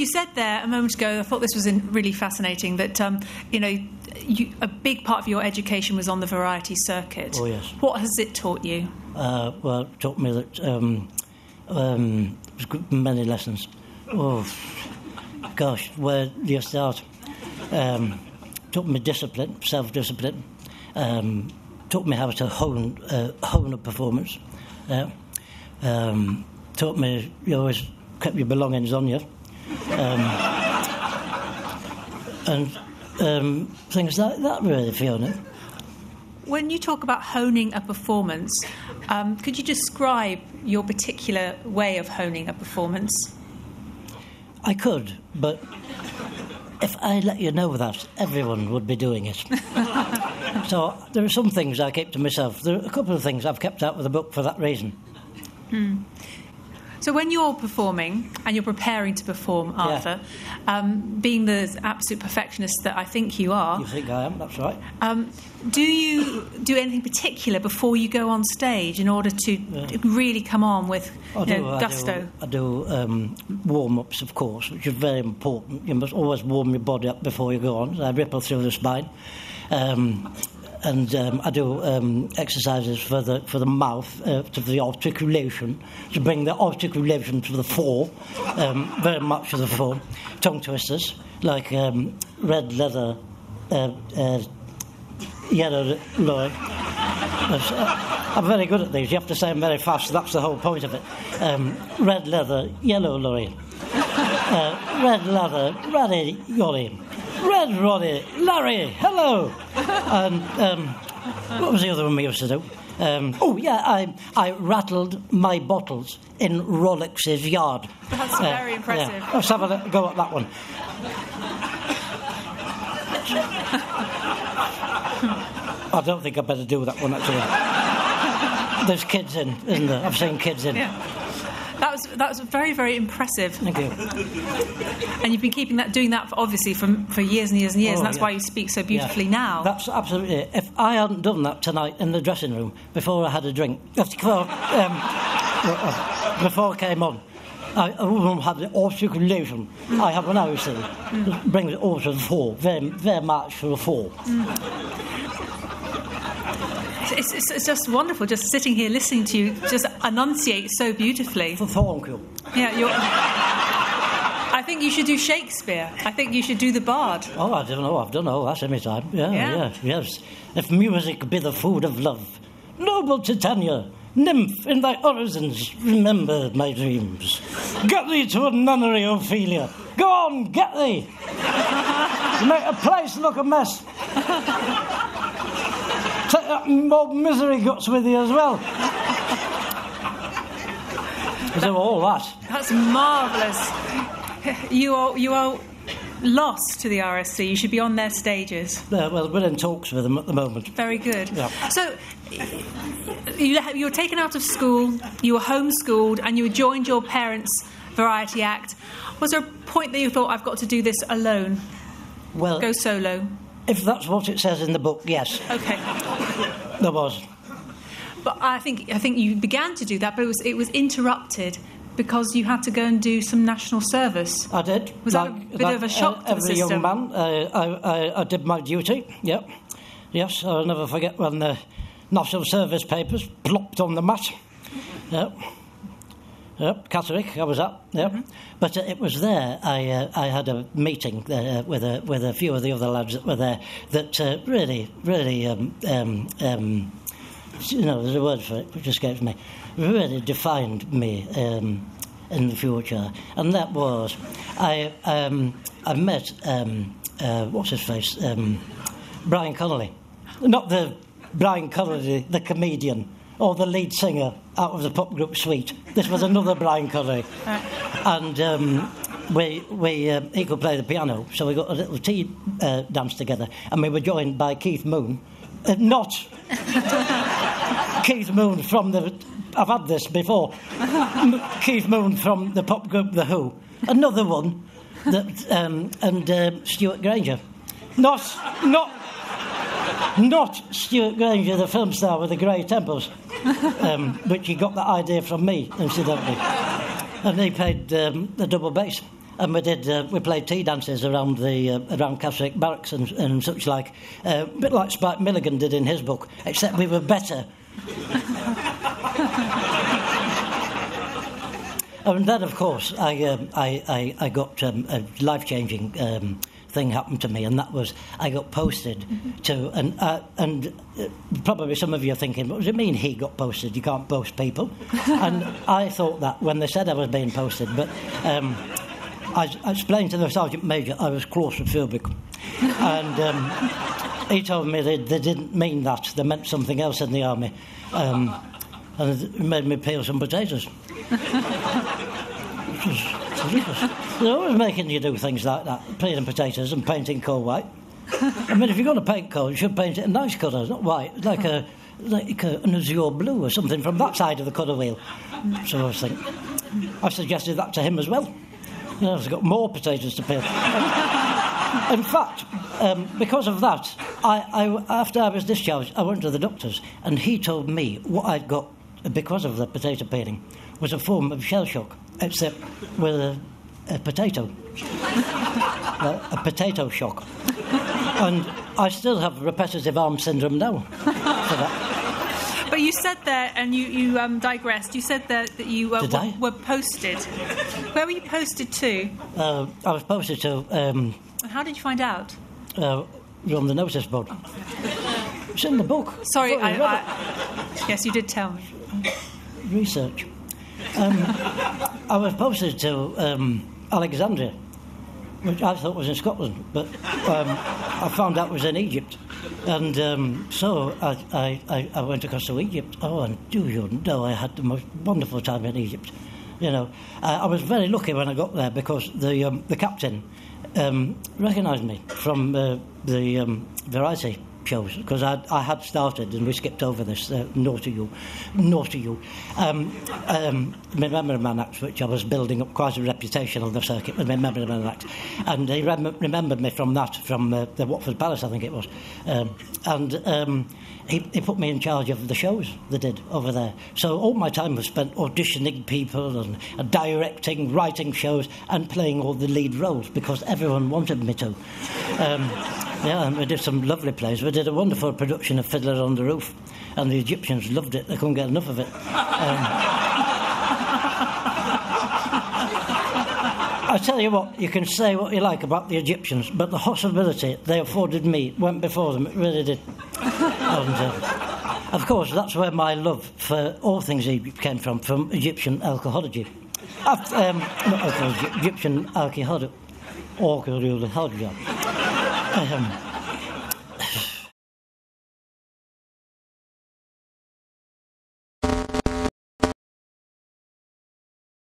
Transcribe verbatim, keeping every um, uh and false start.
You said there a moment ago, I thought this was in really fascinating, that, um, you know, you, a big part of your education was on the variety circuit. Oh, yes. What has it taught you? Uh, well, it taught me that um, um, many lessons. Oh, gosh, where do you start? Um, taught me discipline, self-discipline. Um, taught me how to hone, uh, hone a performance. Uh, um, taught me you always kept your belongings on you. Um, and um, things like that, really, Fiona. When you talk about honing a performance, um, could you describe your particular way of honing a performance? I could, but if I let you know that, everyone would be doing it. So there are some things I keep to myself. There are a couple of things I've kept out of the book for that reason. Mm. So when you're performing and you're preparing to perform, Arthur, yeah. um, being the absolute perfectionist that I think you are... You think I am, that's right. Um, do you do anything particular before you go on stage in order to yeah. really come on with I do, you know, gusto? I do, I do um, warm-ups, of course, which is very important. You must always warm your body up before you go on. So I ripple through the spine. Um, And um, I do um, exercises for the for the mouth, uh, to the articulation, to bring the articulation to the fore, um, very much to the fore. Tongue twisters, like um, red leather, uh, uh, yellow lorry. I'm very good at these. You have to say them very fast. That's the whole point of it. Um, red leather, yellow lorry. Uh, red leather, ratty yolly. Red Roddy, Larry, hello. And um, what was the other one we used to do? Um, oh yeah, I I rattled my bottles in Rollox's yard. That's uh, very impressive. Yeah. Let's have a go at that one. I don't think I better do that one actually. There's kids in, isn't there? I've seen kids in. Yeah. That was that was very, very impressive. Thank you. And you've been keeping that, doing that, for, obviously, for, for years and years and years, oh, and that's yeah. why you speak so beautifully yeah. now. That's absolutely it. If I hadn't done that tonight in the dressing room before I had a drink, before, um, before I came on, I, I wouldn't have the articulation mm. I have when I was sitting. Mm. Brings it all to the fore, very, very much to the fore. It's, it's, it's just wonderful, just sitting here listening to you just enunciate so beautifully. Thank you. Yeah, you're... I think you should do Shakespeare. I think you should do the Bard. Oh, I don't know. I've done all that any time. Yeah, yeah, yeah, yes. If music be the food of love, noble Titania, nymph in thy orisons, remember my dreams. Get thee to a nunnery, Ophelia. Go on, get thee. Make a place look a mess. Take that mob misery guts with you as well. That, so all that. That's marvellous. You are you are lost to the R S C. You should be on their stages. Yeah, well, we're in talks with them at the moment. Very good. Yeah. So you, you were taken out of school, you were homeschooled, and you joined your parents' variety act. Was there a point that you thought, I've got to do this alone? Well, go solo. If that's what it says in the book, yes. Okay. There was. But I think I think you began to do that, but it was it was interrupted because you had to go and do some national service. I did. Was like, that a bit like of a shock uh, to the system? Every young man, uh, I, I I did my duty. Yep. Yes, I'll never forget when the national service papers plopped on the mat. Yep. Yep, Catterick, I was up. Yep. Mm-hmm. But uh, it was there. I uh, I had a meeting uh, with a with a few of the other lads that were there. That uh, really, really, um, um, um, you know, there's a word for it which escapes me. Really defined me um, in the future, and that was I um, I met um, uh, what's his face um, Brian Connolly, not the Brian Connolly, the comedian. Or the lead singer out of the pop group Sweet. This was another Brian Connolly. Right. And um, we, we, uh, he could play the piano, so we got a little tea uh, dance together, and we were joined by Keith Moon. Uh, not Keith Moon from the... I've had this before. Keith Moon from the pop group The Who. Another one. That, um, and uh, Stuart Granger. Not... not Not Stuart Granger, the film star with the grey temples, um, which he got that idea from me, incidentally. And he played um, the double bass. and we did uh, we played tea dances around the uh, around Catterick barracks and, and such like, uh, a bit like Spike Milligan did in his book, except we were better. And then, of course, I uh, I, I I got um, a life-changing um, thing happened to me, and that was I got posted mm-hmm. to an uh, and uh, probably some of you are thinking, what does it mean he got posted? You can't post people. And I thought that when they said I was being posted, but um, I, I explained to the sergeant major I was claustrophobic, and um, he told me they, they didn't mean that; they meant something else in the army. Um, And it made me peel some potatoes. Which is ridiculous. They're always making you do things like that, peeling potatoes and painting coal white. I mean, if you're going to paint coal, you should paint it a nice colour, not white, like a like a, an azure blue or something from that side of the colour wheel. So I was thinking, I suggested that to him as well. You know, I've got more potatoes to peel. In fact, um, because of that, I, I, after I was discharged, I went to the doctors, and he told me what I'd got because of the potato peeling was a form of shell shock, except with a, a potato, a, a potato shock. And I still have repetitive arm syndrome now for that. But you said there, and you, you um, digressed, you said there that you uh, w- were posted. Where were you posted to? Uh, I was posted to... Um, How did you find out? Uh, on the notice board. Oh. It's in the book. Sorry, I... I, I yes, you did tell me. Research. Um, I was posted to um, Alexandria, which I thought was in Scotland, but um, I found out it was in Egypt. And um, so I, I, I went across to Egypt. Oh, and do you know, I had the most wonderful time in Egypt. You know, I, I was very lucky when I got there because the um, the captain... Um, recognised me from uh, the um, variety shows because I, I had started and we skipped over this uh, naughty you naughty you um, um, my memory man act, which I was building up quite a reputation on the circuit with my memory man act, and he rem- remembered me from that from uh, the Watford Palace, I think it was, um, and um, he, he put me in charge of the shows they did over there, so all my time was spent auditioning people and, and directing, writing shows and playing all the lead roles because everyone wanted me to. um, yeah and we did some lovely plays. We did a wonderful production of Fiddler on the Roof, and the Egyptians loved it. They couldn't get enough of it. Um, I tell you what, you can say what you like about the Egyptians, but the hospitality they afforded me went before them. It really did. And, uh, of course, that's where my love for all things Egypt came from, from Egyptian alcohology. After, um, not alcohology, Egyptian archaeology. Archaeology. Um,